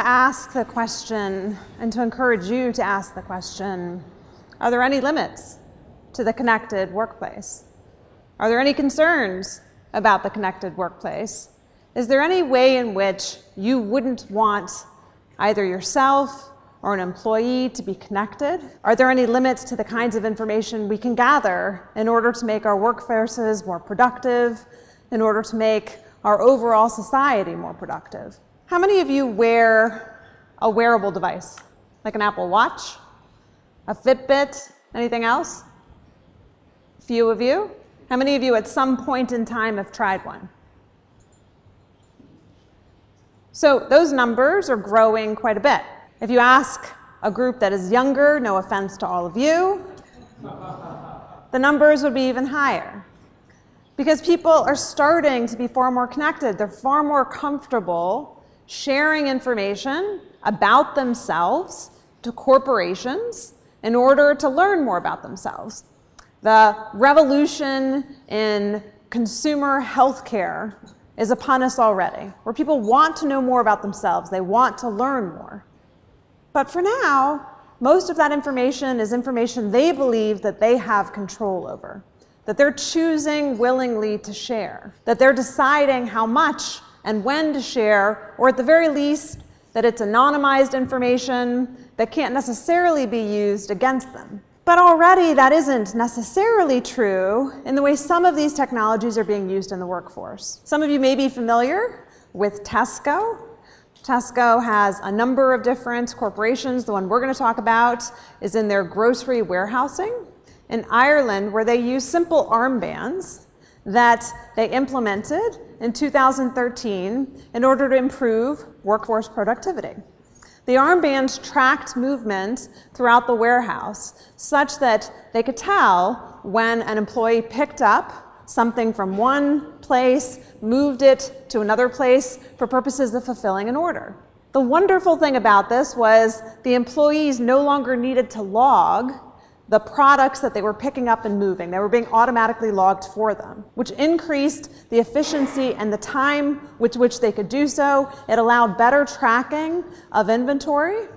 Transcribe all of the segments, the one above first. ask the question and to encourage you to ask the question, are there any limits to the connected workplace? Are there any concerns about the connected workplace? Is there any way in which you wouldn't want either yourself or an employee to be connected? Are there any limits to the kinds of information we can gather in order to make our workforces more productive, in order to make our overall society more productive? How many of you wear a wearable device, like an Apple Watch, a Fitbit, anything else? Few of you. How many of you at some point in time have tried one? So those numbers are growing quite a bit. If you ask a group that is younger, no offense to all of you, the numbers would be even higher. Because people are starting to be far more connected. They're far more comfortable sharing information about themselves to corporations in order to learn more about themselves. The revolution in consumer healthcare is upon us already, where people want to know more about themselves. They want to learn more. But for now, most of that information is information they believe that they have control over, that they're choosing willingly to share, that they're deciding how much and when to share, or at the very least, that it's anonymized information that can't necessarily be used against them. But already that isn't necessarily true in the way some of these technologies are being used in the workforce. Some of you may be familiar with Tesco. Tesco has a number of different corporations. The one we're going to talk about is in their grocery warehousing in Ireland, where they use simple armbands that they implemented in 2013 in order to improve workforce productivity. The armbands tracked movement throughout the warehouse such that they could tell when an employee picked up something from one place, moved it to another place for purposes of fulfilling an order. The wonderful thing about this was the employees no longer needed to log the products that they were picking up and moving. They were being automatically logged for them, which increased the efficiency and the time with which they could do so. It allowed better tracking of inventory.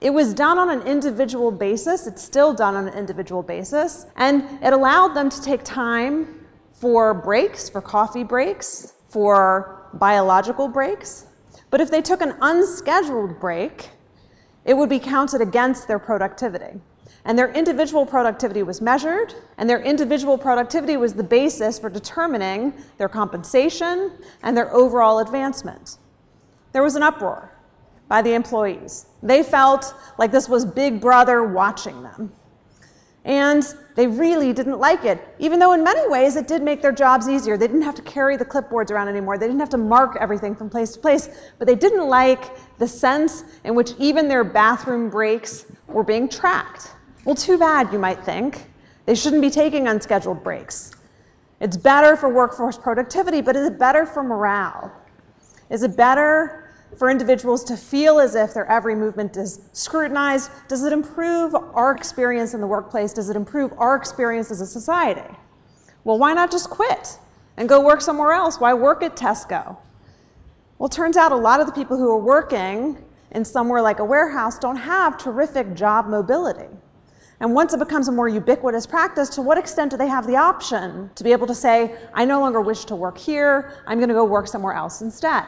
It was done on an individual basis. It's still done on an individual basis. And it allowed them to take time for breaks, for coffee breaks, for biological breaks. But if they took an unscheduled break, it would be counted against their productivity. And their individual productivity was measured, and their individual productivity was the basis for determining their compensation and their overall advancement. There was an uproar by the employees. They felt like this was Big Brother watching them. And they really didn't like it, even though in many ways it did make their jobs easier. They didn't have to carry the clipboards around anymore. They didn't have to mark everything from place to place. But they didn't like the sense in which even their bathroom breaks were being tracked. Well, too bad, you might think. They shouldn't be taking unscheduled breaks. It's better for workforce productivity, but is it better for morale? Is it better for individuals to feel as if their every movement is scrutinized? Does it improve our experience in the workplace? Does it improve our experience as a society? Well, why not just quit and go work somewhere else? Why work at Tesco? Well, it turns out a lot of the people who are working in somewhere like a warehouse don't have terrific job mobility. And once it becomes a more ubiquitous practice, to what extent do they have the option to be able to say, I no longer wish to work here, I'm going to go work somewhere else instead?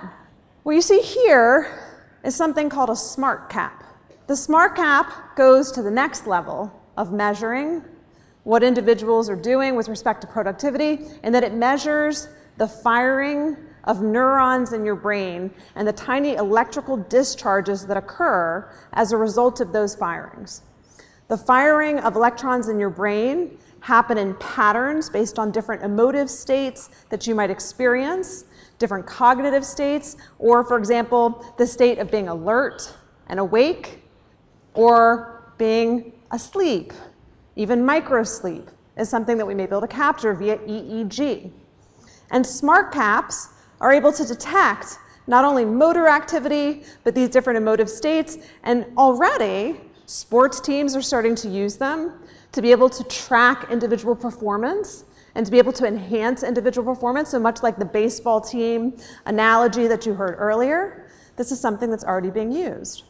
What you see here is something called a smart cap. The smart cap goes to the next level of measuring what individuals are doing with respect to productivity, and that it measures the firing of neurons in your brain and the tiny electrical discharges that occur as a result of those firings. The firing of electrons in your brain happen in patterns based on different emotive states that you might experience, different cognitive states, or for example, the state of being alert and awake or being asleep. Even microsleep is something that we may be able to capture via EEG. And smart caps are able to detect not only motor activity, but these different emotive states, and already sports teams are starting to use them to be able to track individual performance and to be able to enhance individual performance, so much like the baseball team analogy that you heard earlier. This is something that's already being used.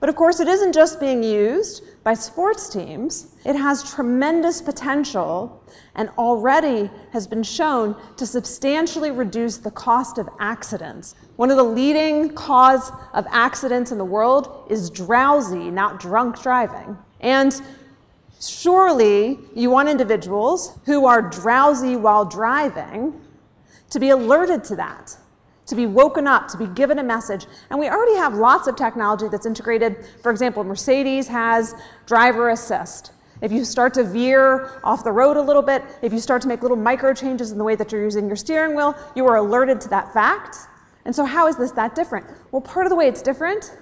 But of course, it isn't just being used by sports teams. It has tremendous potential and already has been shown to substantially reduce the cost of accidents. One of the leading causes of accidents in the world is drowsy, not drunk driving. And surely you want individuals who are drowsy while driving to be alerted to that, to be woken up, to be given a message. And we already have lots of technology that's integrated. For example, Mercedes has driver assist. If you start to veer off the road a little bit, if you start to make little micro changes in the way that you're using your steering wheel, you are alerted to that fact. And so how is this that different? Well, part of the way it's different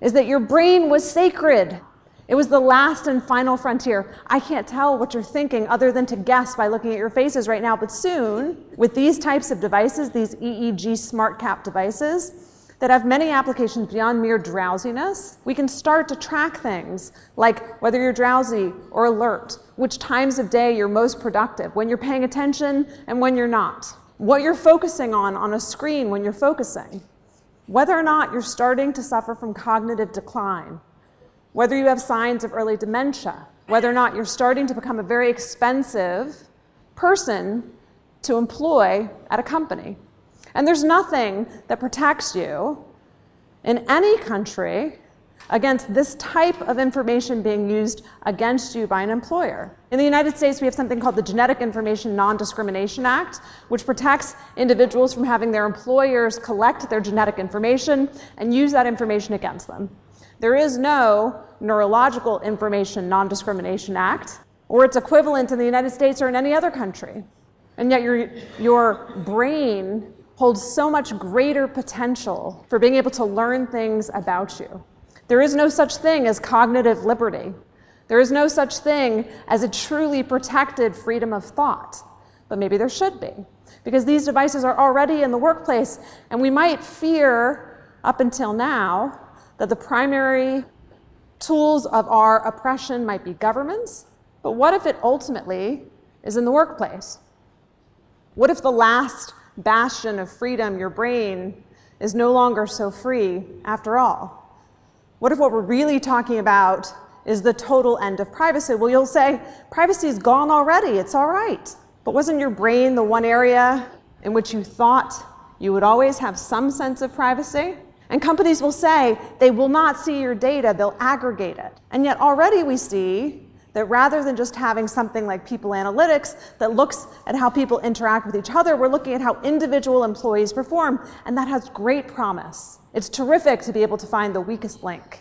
is that your brain was sacred. It was the last and final frontier. I can't tell what you're thinking other than to guess by looking at your faces right now, but soon, with these types of devices, these EEG smart cap devices that have many applications beyond mere drowsiness, we can start to track things like whether you're drowsy or alert, which times of day you're most productive, when you're paying attention and when you're not, what you're focusing on a screen when you're focusing, whether or not you're starting to suffer from cognitive decline, whether you have signs of early dementia, whether or not you're starting to become a very expensive person to employ at a company. And there's nothing that protects you in any country against this type of information being used against you by an employer. In the United States, we have something called the Genetic Information Non-Discrimination Act, which protects individuals from having their employers collect their genetic information and use that information against them. There is no Neurological Information Non-Discrimination Act or its equivalent in the United States or in any other country. And yet your brain holds so much greater potential for being able to learn things about you. There is no such thing as cognitive liberty. There is no such thing as a truly protected freedom of thought. But maybe there should be, because these devices are already in the workplace, and we might fear, up until now, that the primary tools of our oppression might be governments, but what if it ultimately is in the workplace? What if the last bastion of freedom, your brain, is no longer so free after all? What if what we're really talking about is the total end of privacy? Well, you'll say, privacy's gone already, it's all right. But wasn't your brain the one area in which you thought you would always have some sense of privacy? And companies will say they will not see your data, they'll aggregate it. And yet already we see that rather than just having something like people analytics that looks at how people interact with each other, we're looking at how individual employees perform, and that has great promise. It's terrific to be able to find the weakest link.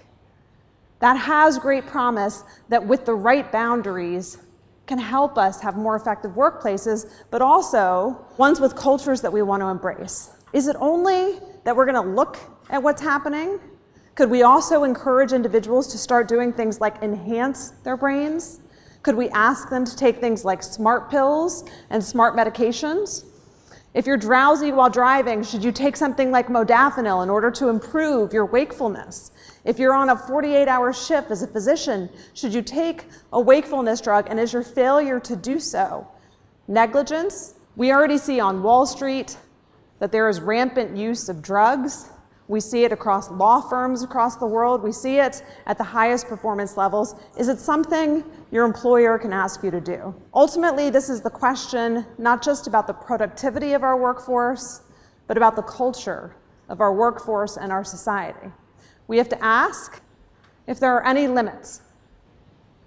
That has great promise that with the right boundaries can help us have more effective workplaces, but also ones with cultures that we want to embrace. Is it only that we're going to look at what's happening? Could we also encourage individuals to start doing things like enhance their brains? Could we ask them to take things like smart pills and smart medications? If you're drowsy while driving, should you take something like modafinil in order to improve your wakefulness? If you're on a 48-hour shift as a physician, should you take a wakefulness drug, and is your failure to do so negligence? We already see on Wall Street that there is rampant use of drugs. We see it across law firms across the world. We see it at the highest performance levels. Is it something your employer can ask you to do? Ultimately, this is the question not just about the productivity of our workforce, but about the culture of our workforce and our society. We have to ask if there are any limits.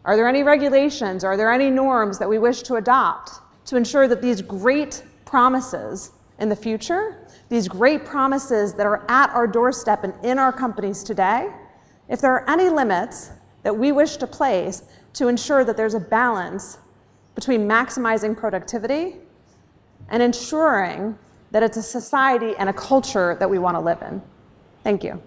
Are there any regulations? Are there any norms that we wish to adopt to ensure that these great promises in the future, these great promises that are at our doorstep and in our companies today, if there are any limits that we wish to place to ensure that there's a balance between maximizing productivity and ensuring that it's a society and a culture that we want to live in. Thank you.